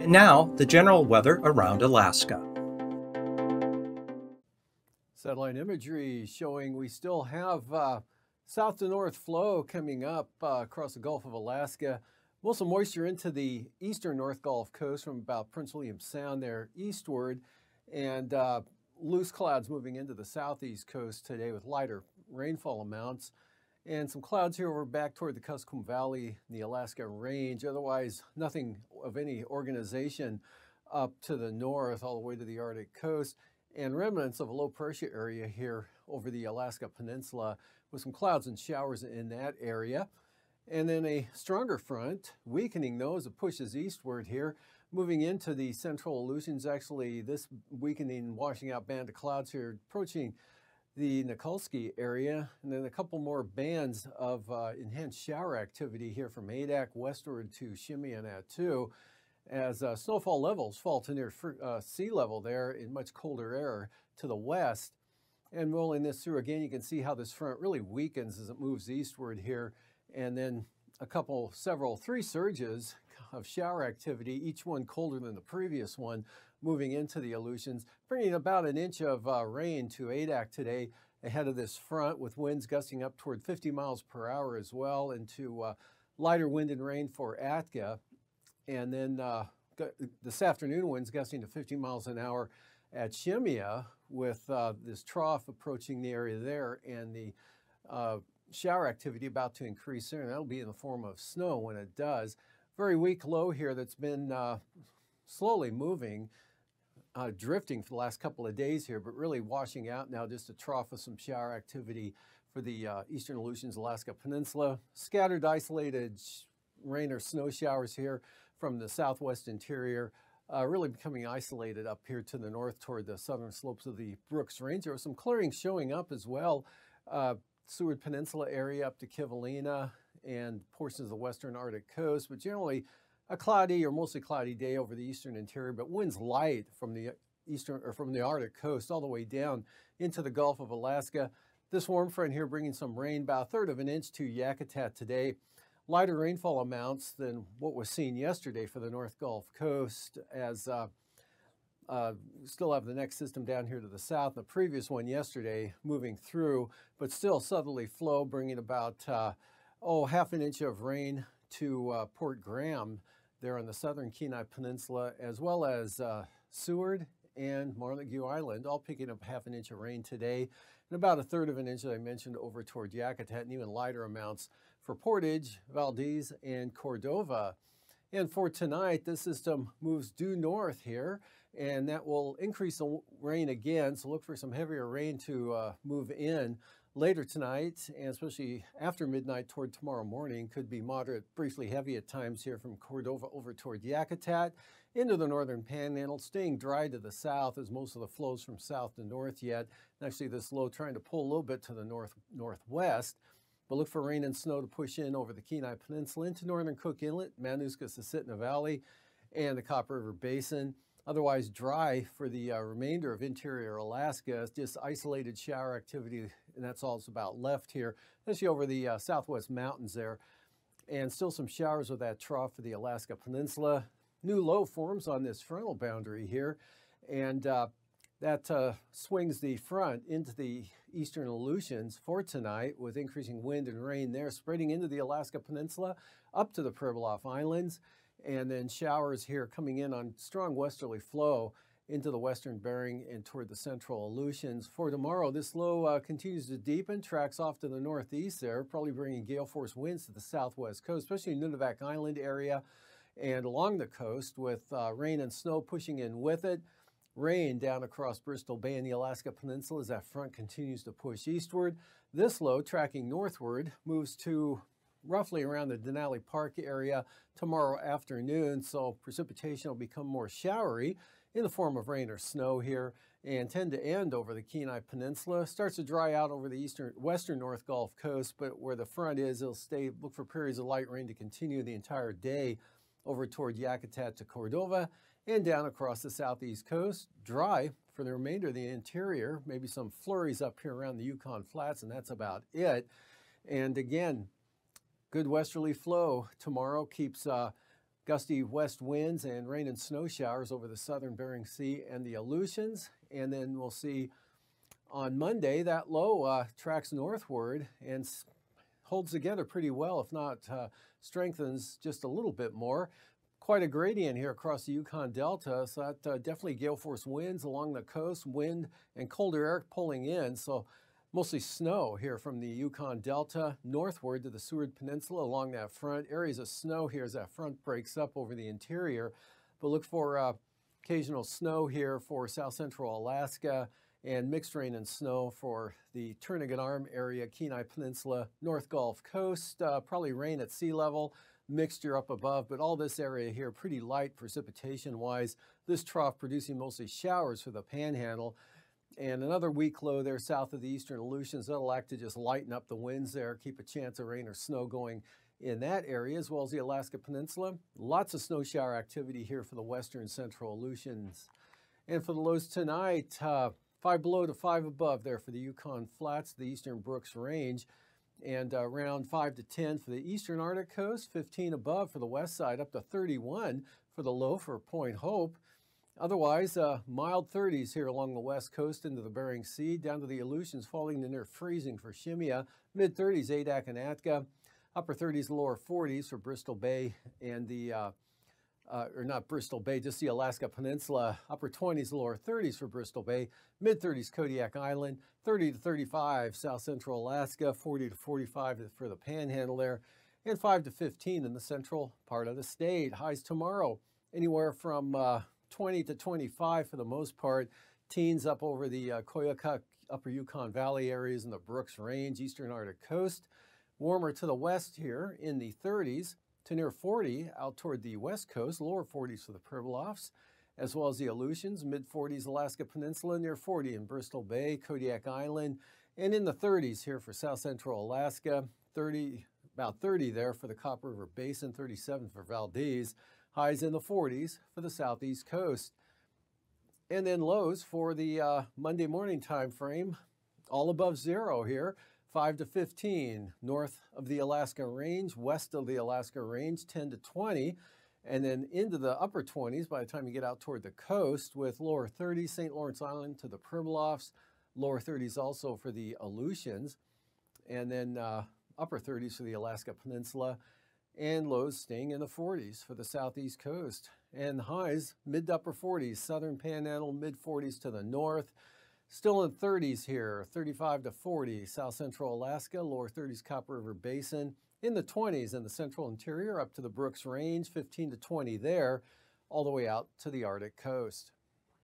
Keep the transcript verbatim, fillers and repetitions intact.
And now, the general weather around Alaska. Satellite imagery showing we still have uh, south to north flow coming up uh, across the Gulf of Alaska. Most of the moisture into the eastern North Gulf Coast from about Prince William Sound there eastward, and uh, loose clouds moving into the southeast coast today with lighter rainfall amounts, and some clouds here over back toward the Kuskokwim Valley and the Alaska Range. Otherwise, nothing of any organization up to the north all the way to the Arctic coast, and remnants of a low pressure area here over the Alaska Peninsula with some clouds and showers in that area. And then a stronger front weakening those, it pushes eastward here, moving into the central Aleutians. Actually, this weakening, washing out band of clouds here approaching the Nikulski area, and then a couple more bands of uh, enhanced shower activity here from Adak westward to Shimianat too, as uh, snowfall levels fall to near uh, sea level there in much colder air to the west. And rolling this through again, you can see how this front really weakens as it moves eastward here. And then a couple, several, three surges of shower activity, each one colder than the previous one, moving into the Aleutians, bringing about an inch of uh, rain to Adak today ahead of this front, with winds gusting up toward fifty miles per hour as well, into uh, lighter wind and rain for Atka. And then uh, this afternoon, winds gusting to fifty miles an hour at Shemya, with uh, this trough approaching the area there, and the uh, shower activity about to increase there, and that'll be in the form of snow when it does. Very weak low here that's been uh, slowly moving, uh, drifting for the last couple of days here, but really washing out now, just a trough of some shower activity for the uh, eastern Aleutians, Alaska Peninsula. Scattered, isolated rain or snow showers here from the southwest interior, uh, really becoming isolated up here to the north toward the southern slopes of the Brooks Range. There was some clearing showing up as well. Uh, Seward Peninsula area up to Kivalina and portions of the western Arctic coast, but generally a cloudy or mostly cloudy day over the eastern interior, but winds light from the eastern or from the Arctic coast all the way down into the Gulf of Alaska. This warm front here bringing some rain, about a third of an inch to Yakutat today. Lighter rainfall amounts than what was seen yesterday for the North Gulf coast, as uh, Uh, still have the next system down here to the south, the previous one yesterday moving through, but still southerly flow bringing about uh, oh half an inch of rain to uh, Port Graham there on the southern Kenai Peninsula, as well as uh, Seward and Montague Island, all picking up half an inch of rain today, and about a third of an inch that I mentioned over toward Yakutat, and even lighter amounts for Portage, Valdez, and Cordova. And for tonight, this system moves due north here, and that will increase the rain again, so look for some heavier rain to uh, move in later tonight, and especially after midnight toward tomorrow morning. Could be moderate, briefly heavy at times here from Cordova over toward Yakutat, into the northern Panhandle, staying dry to the south as most of the flows from south to north yet. And actually this low trying to pull a little bit to the north northwest. But look for rain and snow to push in over the Kenai Peninsula into northern Cook Inlet, Matanuska-Susitna Valley, and the Copper River Basin. Otherwise dry for the uh, remainder of interior Alaska. It's just isolated shower activity, and that's all it's about left here, especially over the uh, southwest mountains there. And still some showers with that trough for the Alaska Peninsula. New low forms on this frontal boundary here, and uh, that uh, swings the front into the eastern Aleutians for tonight, with increasing wind and rain there, spreading into the Alaska Peninsula up to the Pribilof Islands, and then showers here coming in on strong westerly flow into the western Bering and toward the central Aleutians. For tomorrow, this low uh, continues to deepen, tracks off to the northeast there, probably bringing gale force winds to the southwest coast, especially Nunivak Island area and along the coast, with uh, rain and snow pushing in with it. Rain down across Bristol Bay and the Alaska Peninsula as that front continues to push eastward. This low, tracking northward, moves to roughly around the Denali Park area tomorrow afternoon, so precipitation will become more showery in the form of rain or snow here, and tend to end over the Kenai Peninsula. Starts to dry out over the eastern western North Gulf Coast, but where the front is, it'll stay. Look for periods of light rain to continue the entire day over toward Yakutat to Cordova, and down across the southeast coast. Dry for the remainder of the interior, maybe some flurries up here around the Yukon Flats, and that's about it. And again, good westerly flow tomorrow keeps uh, Gusty west winds and rain and snow showers over the southern Bering Sea and the Aleutians. And then we'll see on Monday that low uh, tracks northward and holds together pretty well, if not uh, strengthens just a little bit more. Quite a gradient here across the Yukon Delta, so that uh, definitely gale force winds along the coast, wind and colder air pulling in, so mostly snow here from the Yukon Delta northward to the Seward Peninsula along that front. Areas of snow here as that front breaks up over the interior, but look for uh, occasional snow here for south central Alaska and mixed rain and snow for the Turnagain Arm area, Kenai Peninsula, North Gulf Coast, uh, probably rain at sea level. Mixture up above, but all this area here pretty light precipitation-wise. This trough producing mostly showers for the Panhandle. And another weak low there south of the eastern Aleutians. That'll act to just lighten up the winds there, keep a chance of rain or snow going in that area, as well as the Alaska Peninsula. Lots of snow shower activity here for the western central Aleutians. And for the lows tonight, uh, five below to five above there for the Yukon Flats, the eastern Brooks Range. And uh, around five to ten for the eastern Arctic coast, fifteen above for the west side, up to thirty-one for the low for Point Hope. Otherwise, uh, mild thirties here along the west coast into the Bering Sea, down to the Aleutians, falling to near freezing for Shemya, mid-thirties Adak and Atka, upper thirties, lower forties for Bristol Bay and the, uh, uh, or not Bristol Bay, just the Alaska Peninsula, upper twenties, lower thirties for Bristol Bay, mid-thirties Kodiak Island, thirty to thirty-five south central Alaska, forty to forty-five for the Panhandle there, and five to fifteen in the central part of the state. Highs tomorrow, anywhere from uh, twenty to twenty-five for the most part. Teens up over the uh, Koyukuk, upper Yukon Valley areas and the Brooks Range, eastern Arctic coast. Warmer to the west here in the thirties to near forty out toward the west coast, lower forties for the Pribilofs, as well as the Aleutians, mid-forties Alaska Peninsula, near forty in Bristol Bay, Kodiak Island, and in the thirties here for south central Alaska, thirty, about thirty there for the Copper River Basin, thirty-seven for Valdez, highs in the forties for the southeast coast. And then lows for the uh, Monday morning time frame, all above zero here, five to fifteen, north of the Alaska Range, west of the Alaska Range, ten to twenty. And then into the upper twenties by the time you get out toward the coast, with lower thirties, Saint Lawrence Island to the Pribilofs, lower thirties also for the Aleutians, and then uh, upper thirties for the Alaska Peninsula, and lows staying in the forties for the southeast coast. And highs, mid to upper forties, southern Panhandle, mid-forties to the north, still in thirties here, thirty-five to forty, south central Alaska, lower thirties Copper River Basin, in the twenties in the central interior up to the Brooks Range, fifteen to twenty there, all the way out to the Arctic coast.